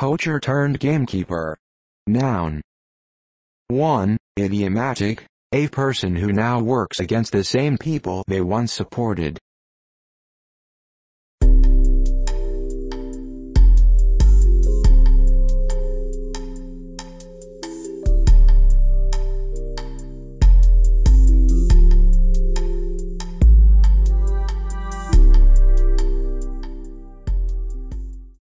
poacher turned gamekeeper. Noun. 1. Idiomatic, a person who now works against the same people they once supported.